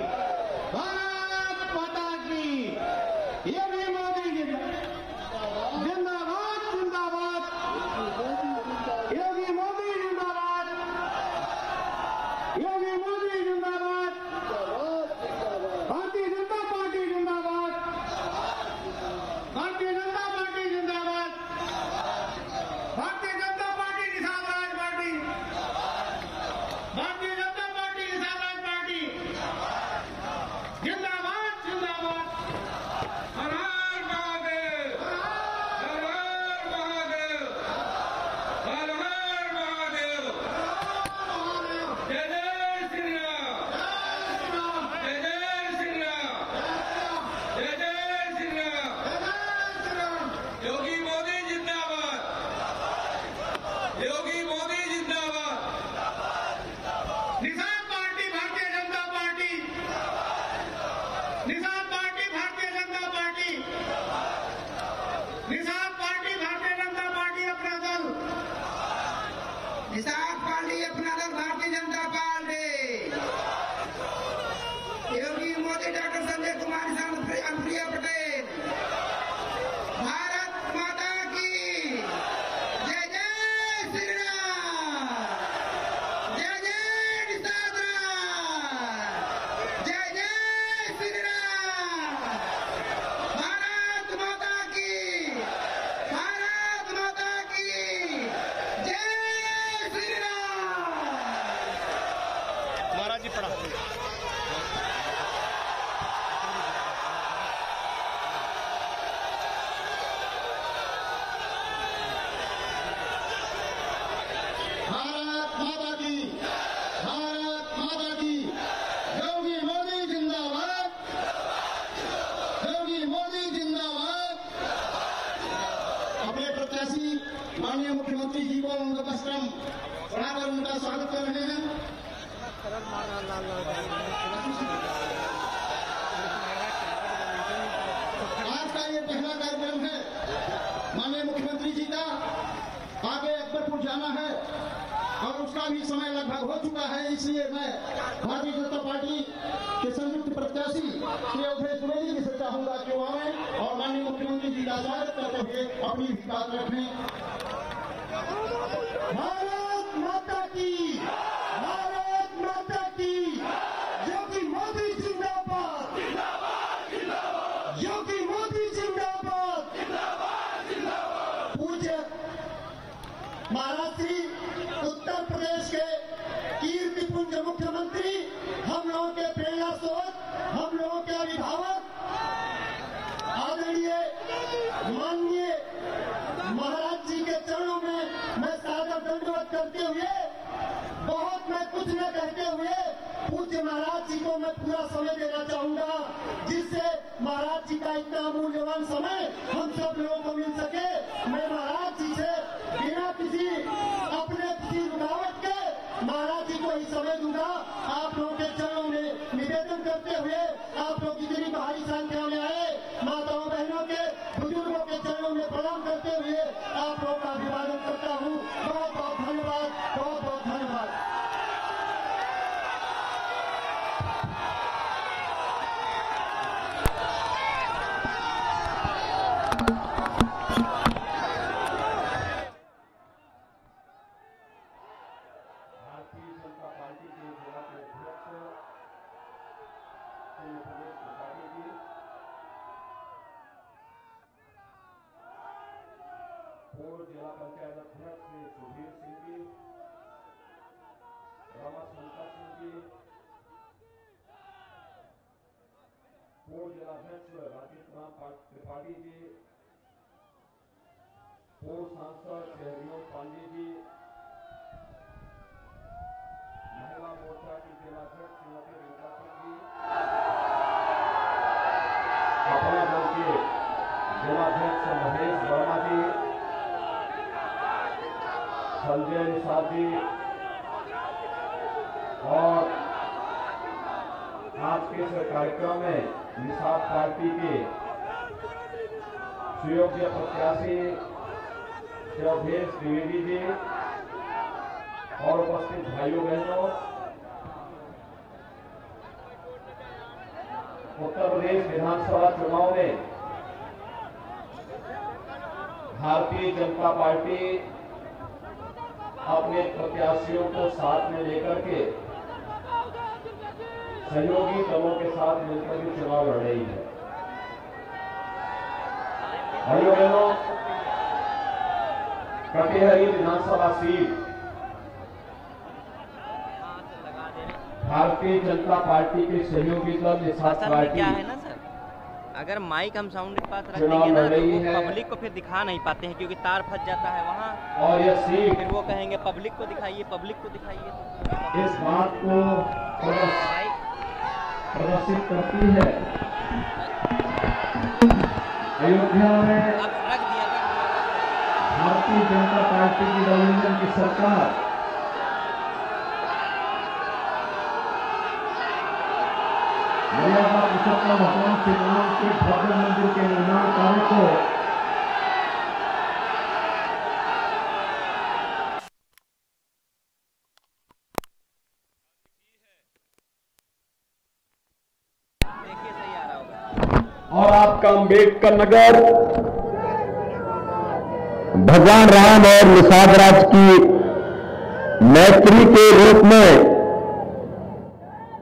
भारत माता की। ये भी मोदी जिंदाबाद जिंदाबाद जिंदाबाद, ये भी मोदी जिंदाबाद, ये भी मोदी जिंदाबाद, भारतीय जनता पार्टी जिंदाबाद, भारतीय जनता पार्टी जिंदाबाद, भारतीय जनता पार्टी निषाद राज पार्टी, भारतीय जनता पार्टी निषाद राज पार्टी जिंदाबाद जिंदाबाद। हर हर महादेव, हर हर महादेव, हर हर महादेव। जय जय श्री राम, जय जय श्री राम, जय जय श्री राम। योगी मोदी जिंदाबाद, योगी मोदी जिंदाबाद। निषाद पार्टी भारतीय जनता पार्टी, निषाद पार्टी भारतीय जनता पार्टी, निषाद पार्टी भारतीय जनता पार्टी अपना दल, निषाद पार्टी अपना दल भारतीय जनता पार्टी। योगी मोदी डॉक्टर संजय कुमार अनुप्रिया पटेल। भारत माता की जय। जय श्री राम, जय जय निषाद राज, जय जय श्री राम। भारत माता की, भारत माता की जय श्री राम। महाराज जी पढ़ा। भारत माता की, भारत माता की। योगी मोदी जिंदाबाद, योगी मोदी जिंदाबाद। अपने प्रत्याशी माननीय मुख्यमंत्री जी को उनका परिश्रम बढ़ाकर उनका स्वागत कर रहे हैं। आज का ये पहला कार्यक्रम है माननीय मुख्यमंत्री जी का। आगे अकबरपुर जाना है और उसका भी समय लगभग हो चुका है, इसलिए मैं भारतीय जनता पार्टी के संयुक्त प्रत्याशी श्री द्विवेदी जी से चाहूंगा कि वो आए और माननीय मुख्यमंत्री जी का स्वागत करते हुए अपनी भी बात रखें। भारत माता की, भारत माता की। योगी मोदी जिंदाबाद, योगी मोदी जिंदाबाद। पूज्य महाराज श्री उत्तर प्रदेश के कीर्ति पुंज मुख्यमंत्री, हम लोगों के प्रेरणा स्रोत, हम लोगों के अभिभावक आदरणीय माननीय महाराज जी के चरणों में मैं सादर दंडवत करते हुए, बहुत मैं कुछ न कहते हुए पूज्य महाराज जी को मैं पूरा समय देना चाहूंगा, जिससे महाराज जी का इतना मूल्यवान समय हम सब लोगों को मिल सके। मैं महाराज जी से बिना किसी अपने किसी रुकावट के महाराज जी को ही समय दूंगा। आप लोगों के चरणों में निवेदन करते हुए, आप लोग इतनी भारी संख्या में आए, माताओं बहनों के बुजुर्गों के चरणों में प्रणाम करते हुए आप लोगों का अभिवादन करता हूँ। बहुत बहुत धन्यवाद, बहुत बहुत धन्यवाद। भारतीय जनता पार्टी के जिला के अध्यक्ष श्री संजय साधी जी, पूर्व जिला पंचायत अध्यक्ष श्री सुधीर सिंह जी, रमाशंकर सिंह जी, पूर्व जिला अध्यक्ष राजेश त्रिपाठी जी, पूर्व सांसद कटेहरी पांडे जी, महिला मोर्चा की जिला अध्यक्ष श्रीमती रेखा सिंह जी, अपने दल के जिला अध्यक्ष रमेश वर्मा जी, संजय साधी और आज के इस कार्यक्रम में निषाद पार्टी के सुयोग्य प्रत्याशी श्री द्विवेदी जी और उपस्थित भाइयों बहनों, उत्तर प्रदेश विधानसभा चुनाव में भारतीय जनता पार्टी अपने प्रत्याशियों को साथ में लेकर के सहयोगी दलों के साथ मिलकर के चुनाव लड़ रही है। भाइयों बहनों, कटेहरी विधानसभा सीट भारतीय जनता पार्टी के सहयोगी दल निषाद पार्टी है ना सर, अगर माइक हम साउंड के पास रख देंगे ना तो पब्लिक को फिर दिखा नहीं पाते हैं क्योंकि तार फंस जाता है वहाँ, और यह सीट फिर वो कहेंगे पब्लिक को दिखाइए, पब्लिक को दिखाइए। इस बात को प्रदर्शित करती है अयोध्या में भारतीय जनता पार्टी की रविंद्र की सरकार। भगवान श्री राम के भव्य मंदिर के निर्माण कार्य को देखिए सही आ रहा होगा, और आपका अम्बेडकरनगर भगवान राम और निषाद राज की मैत्री के रूप में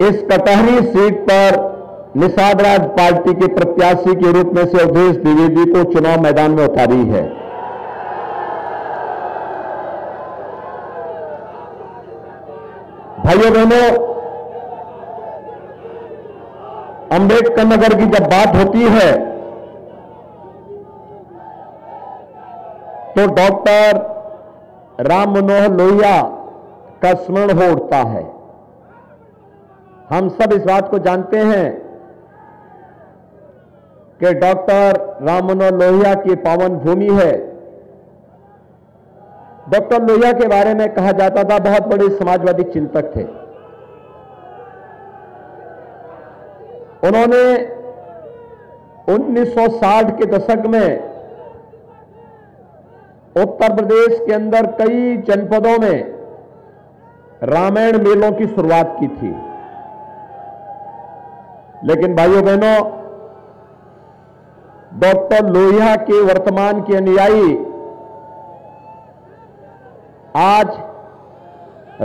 इस कटहरी सीट पर निषाद राज पार्टी के प्रत्याशी के रूप में से अवधेश द्विवेदी को चुनाव मैदान में उतारी है। भाइयों बहनों, अम्बेडकरनगर की जब बात होती है तो डॉक्टर राम मनोहर लोहिया का स्मरण हो उठता है। हम सब इस बात को जानते हैं कि डॉक्टर राम मनोहर लोहिया की पावन भूमि है। डॉक्टर लोहिया के बारे में कहा जाता था बहुत बड़े समाजवादी चिंतक थे। उन्होंने 1960 के दशक में उत्तर प्रदेश के अंदर कई जनपदों में रामायण मेलों की शुरुआत की थी। लेकिन भाइयों बहनों, डॉक्टर लोहिया के वर्तमान के अनुयायी आज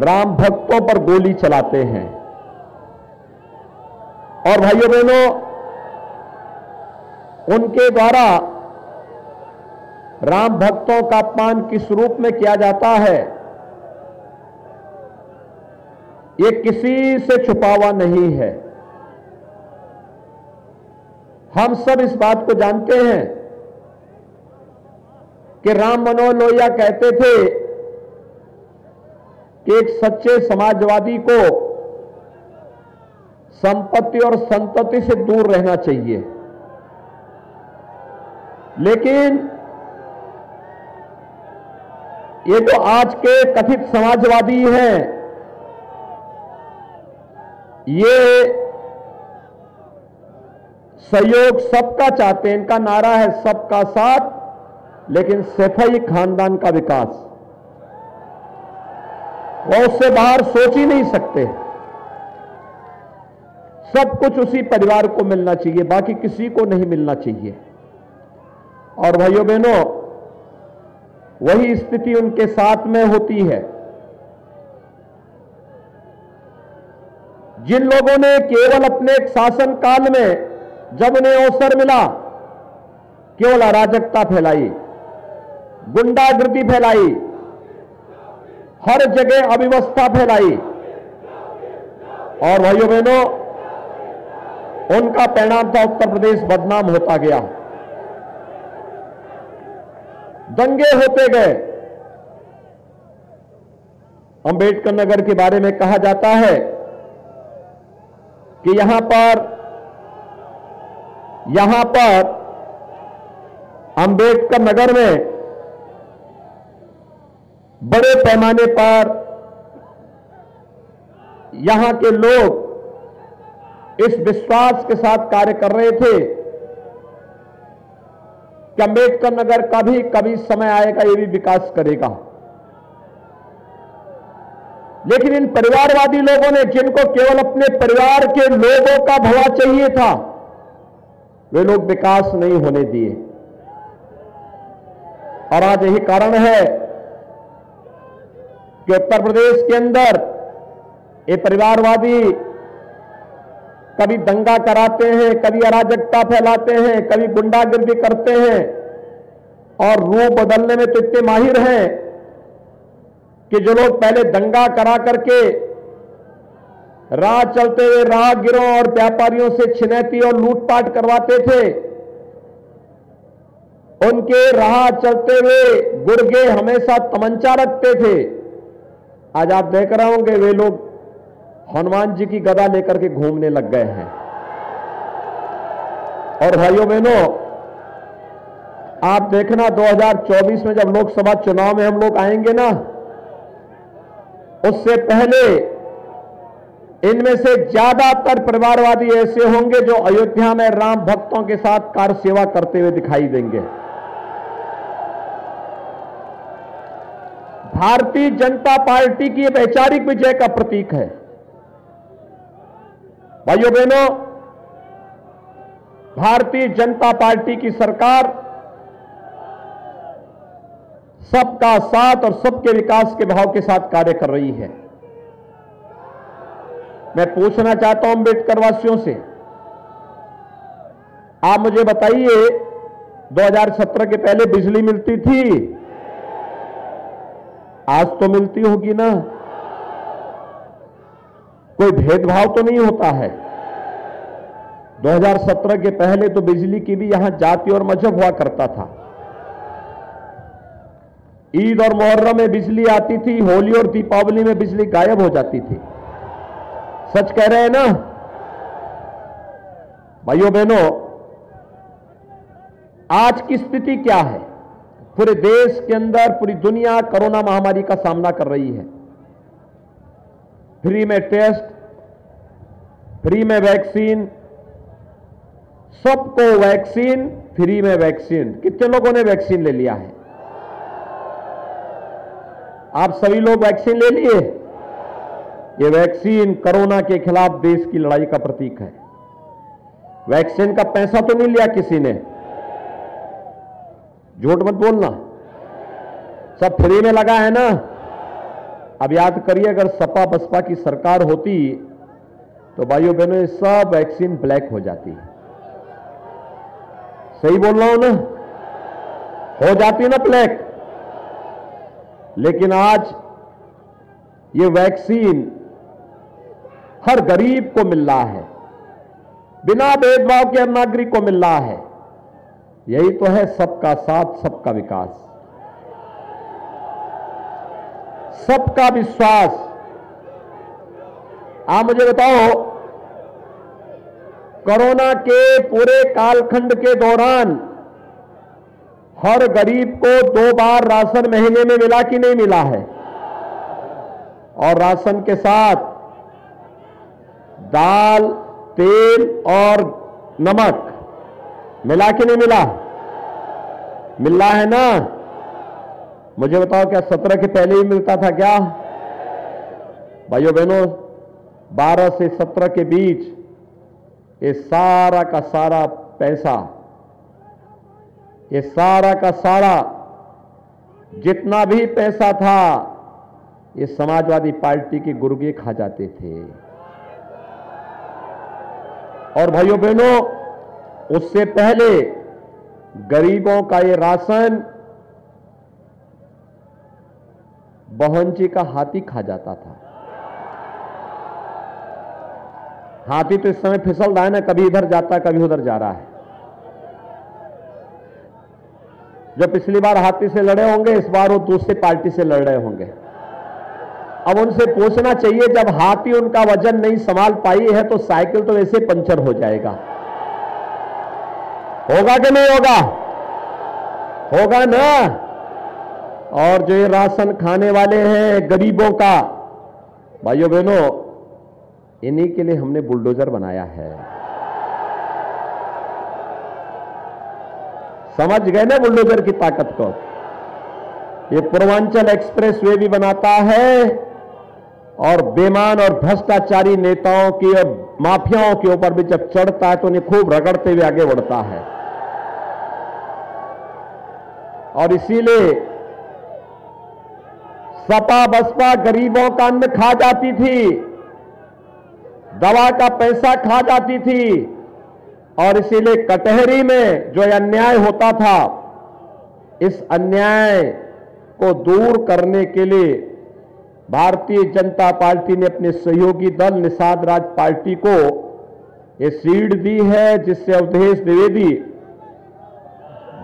राम भक्तों पर गोली चलाते हैं। और भाइयों बहनों, उनके द्वारा राम भक्तों का अपमान किस रूप में किया जाता है ये किसी से छुपावा नहीं है। हम सब इस बात को जानते हैं कि राम मनोहर लोहिया कहते थे कि एक सच्चे समाजवादी को संपत्ति और संतति से दूर रहना चाहिए। लेकिन ये जो आज के कथित समाजवादी हैं, ये सहयोग सबका चाहते हैं। इनका नारा है सबका साथ, लेकिन सैफई खानदान का विकास, वो उससे बाहर सोच ही नहीं सकते। सब कुछ उसी परिवार को मिलना चाहिए, बाकी किसी को नहीं मिलना चाहिए। और भाइयों बहनों, वही स्थिति उनके साथ में होती है। जिन लोगों ने केवल अपने शासन काल में जब उन्हें अवसर मिला केवल अराजकता फैलाई, गुंडागर्दी फैलाई, हर जगह अव्यवस्था फैलाई। और भाइयों बहनों, उनका परिणाम था उत्तर प्रदेश बदनाम होता गया, दंगे होते गए। अम्बेडकरनगर के बारे में कहा जाता है कि यहां पर अम्बेडकरनगर में बड़े पैमाने पर यहां के लोग इस विश्वास के साथ कार्य कर रहे थे कि अम्बेडकरनगर का भी कभी समय आएगा, ये भी विकास करेगा। लेकिन इन परिवारवादी लोगों ने, जिनको केवल अपने परिवार के लोगों का भला चाहिए था, वे लोग विकास नहीं होने दिए। और आज यही कारण है कि उत्तर प्रदेश के अंदर ये परिवारवादी कभी दंगा कराते हैं, कभी अराजकता फैलाते हैं, कभी गुंडागर्दी करते हैं और रूप बदलने में तो इतने माहिर हैं कि जो लोग पहले दंगा करा करके राह चलते हुए राहगीरों और व्यापारियों से छिनैती और लूटपाट करवाते थे, उनके राह चलते हुए गुर्गे हमेशा तमंचा रखते थे। आज आप देख रहे होंगे वे लोग हनुमान जी की गदा लेकर के घूमने लग गए हैं। और भाइयों बहनों, आप देखना 2024 में जब लोकसभा चुनाव में हम लोग आएंगे ना, उससे पहले इनमें से ज्यादातर परिवारवादी ऐसे होंगे जो अयोध्या में राम भक्तों के साथ कार सेवा करते हुए दिखाई देंगे। भारतीय जनता पार्टी की यह वैचारिक विजय का प्रतीक है। भाइयों बहनों, भारतीय जनता पार्टी की सरकार सबका साथ और सबके विकास के भाव के साथ कार्य कर रही है। मैं पूछना चाहता हूं अम्बेडकर वासियों से, आप मुझे बताइए 2017 के पहले बिजली मिलती थी? आज तो मिलती होगी ना, कोई भेदभाव तो नहीं होता है। 2017 के पहले तो बिजली की भी यहां जाति और मजहब हुआ करता था। ईद और मोहर्रम में बिजली आती थी, होली और दीपावली में बिजली गायब हो जाती थी। सच कह रहे हैं ना भाइयों बहनों? आज की स्थिति क्या है? पूरे देश के अंदर पूरी दुनिया कोरोना महामारी का सामना कर रही है। फ्री में टेस्ट, फ्री में वैक्सीन, सबको वैक्सीन, फ्री में वैक्सीन। कितने लोगों ने वैक्सीन ले लिया है? आप सभी लोग वैक्सीन ले लिए? ये वैक्सीन कोरोना के खिलाफ देश की लड़ाई का प्रतीक है। वैक्सीन का पैसा तो नहीं लिया किसी ने, झूठ मत बोलना, सब फ्री में लगा है ना। अब याद करिए, अगर सपा बसपा की सरकार होती तो भाइयों बहनों ये सब वैक्सीन ब्लैक हो जाती। सही बोल रहा हूं ना? हो जाती ना ब्लैक। लेकिन आज ये वैक्सीन हर गरीब को मिल रहा है, बिना भेदभाव के हर नागरिक को मिल रहा है। यही तो है सबका साथ, सबका विकास, सबका विश्वास। आप मुझे बताओ, कोरोना के पूरे कालखंड के दौरान हर गरीब को 2 बार राशन महीने में मिला कि नहीं मिला है? और राशन के साथ दाल, तेल और नमक मिला कि नहीं मिला? मिल रहा है ना। मुझे बताओ, क्या 17 के पहले ही मिलता था क्या? भाइयों बहनों, 12 से 17 के बीच ये सारा का सारा पैसा, ये सारा का सारा जितना भी पैसा था, ये समाजवादी पार्टी के गुर्गे खा जाते थे। और भाइयों बहनों, उससे पहले गरीबों का ये राशन बहन जी का हाथी खा जाता था। हाथी तो इस समय फिसल रहा है ना, कभी इधर जाता है, कभी उधर जा रहा है। जो पिछली बार हाथी से लड़े होंगे, इस बार वो दूसरी पार्टी से लड़ रहे होंगे। अब उनसे पूछना चाहिए, जब हाथी उनका वजन नहीं संभाल पाई है तो साइकिल तो वैसे पंचर हो जाएगा। होगा कि नहीं होगा? होगा ना। और जो ये राशन खाने वाले हैं गरीबों का, भाइयों बहनों, इन्हीं के लिए हमने बुलडोजर बनाया है। समझ गए ना बुलडोजर की ताकत को? ये पूर्वांचल एक्सप्रेस वे भी बनाता है और बेमान और भ्रष्टाचारी नेताओं की और माफियाओं के ऊपर भी जब चढ़ता है तो उन्हें खूब रगड़ते हुए आगे बढ़ता है। और इसीलिए सपा बसपा गरीबों का अन्न खा जाती थी, दवा का पैसा खा जाती थी, और इसीलिए कटेहरी में जो अन्याय होता था, इस अन्याय को दूर करने के लिए भारतीय जनता पार्टी ने अपने सहयोगी दल निषाद राज पार्टी को ये सीट दी है, जिससे अवधेश द्विवेदी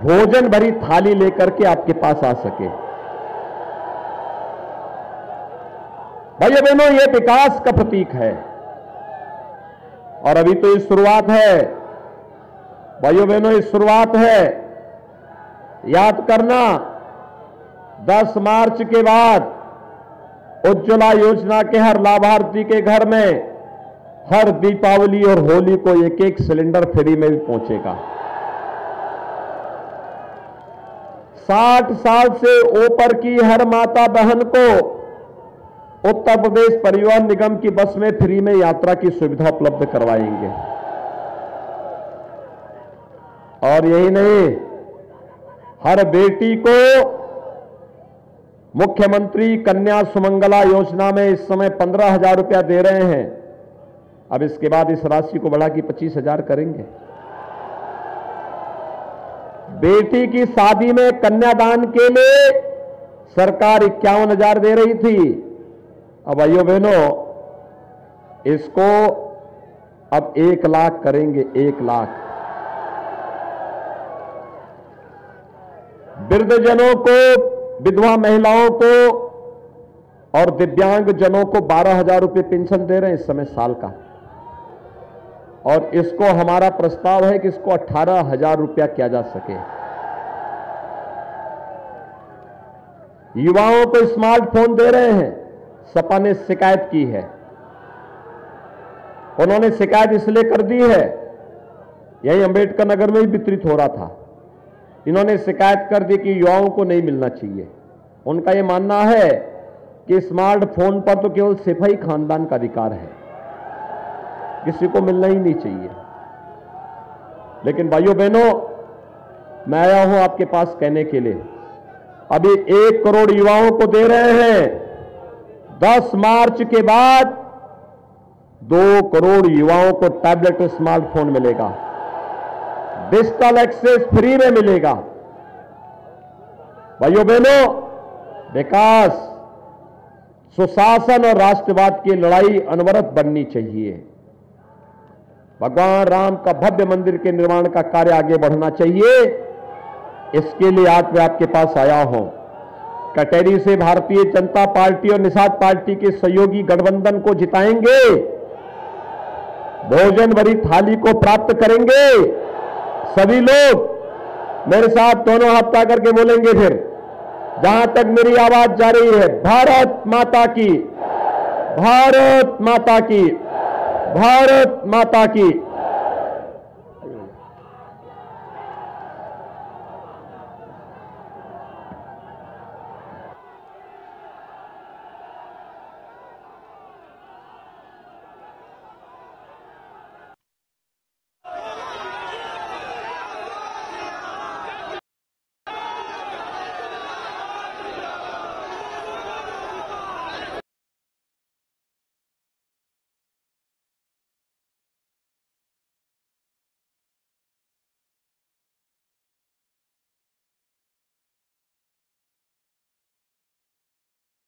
भोजन भरी थाली लेकर के आपके पास आ सके। भाइयों बहनों, ये विकास का प्रतीक है और अभी तो ये शुरुआत है। भाइयों बहनों, ये शुरुआत है। याद करना, 10 मार्च के बाद उज्ज्वला योजना के हर लाभार्थी के घर में हर दीपावली और होली को एक एक सिलेंडर फ्री में भी पहुंचेगा। 60 साल से ऊपर की हर माता बहन को उत्तर प्रदेश परिवहन निगम की बस में फ्री में यात्रा की सुविधा उपलब्ध करवाएंगे। और यही नहीं, हर बेटी को मुख्यमंत्री कन्या सुमंगला योजना में इस समय 15,000 रुपया दे रहे हैं। अब इसके बाद इस राशि को बढ़ा के 25,000 करेंगे। बेटी की शादी में कन्यादान के लिए सरकार 51,000 दे रही थी। अब भाइयों बहनों, इसको अब 1 लाख करेंगे, 1 लाख। वृद्धजनों को, विधवा महिलाओं को और दिव्यांग जनों को 12,000 रुपये पेंशन दे रहे हैं इस समय साल का। और इसको हमारा प्रस्ताव है कि इसको 18,000 रुपया किया जा सके। युवाओं को स्मार्टफोन दे रहे हैं। सपा ने शिकायत की है, उन्होंने शिकायत इसलिए कर दी है, यही अम्बेडकरनगर में ही वितरित हो रहा था। इन्होंने शिकायत कर दी कि युवाओं को नहीं मिलना चाहिए। उनका यह मानना है कि स्मार्टफोन पर तो केवल सैफई खानदान का अधिकार है, किसी को मिलना ही नहीं चाहिए। लेकिन भाइयों बहनों, मैं आया हूं आपके पास कहने के लिए, अभी 1 करोड़ युवाओं को दे रहे हैं। 10 मार्च के बाद 2 करोड़ युवाओं को टैबलेट और स्मार्टफोन मिलेगा, डिजिटल एक्सेस फ्री में मिलेगा। भाइयों बहनों, विकास, सुशासन और राष्ट्रवाद की लड़ाई अनवरत बननी चाहिए। भगवान राम का भव्य मंदिर के निर्माण का कार्य आगे बढ़ना चाहिए। इसके लिए आज मैं आपके पास आया हूं। कटेहरी से भारतीय जनता पार्टी और निषाद पार्टी के सहयोगी गठबंधन को जिताएंगे, भोजन भरी थाली को प्राप्त करेंगे। सभी लोग मेरे साथ दोनों हाथ ताकर के बोलेंगे, फिर जहां तक मेरी आवाज जा रही है, भारत माता की, भारत माता की, भारत माता की।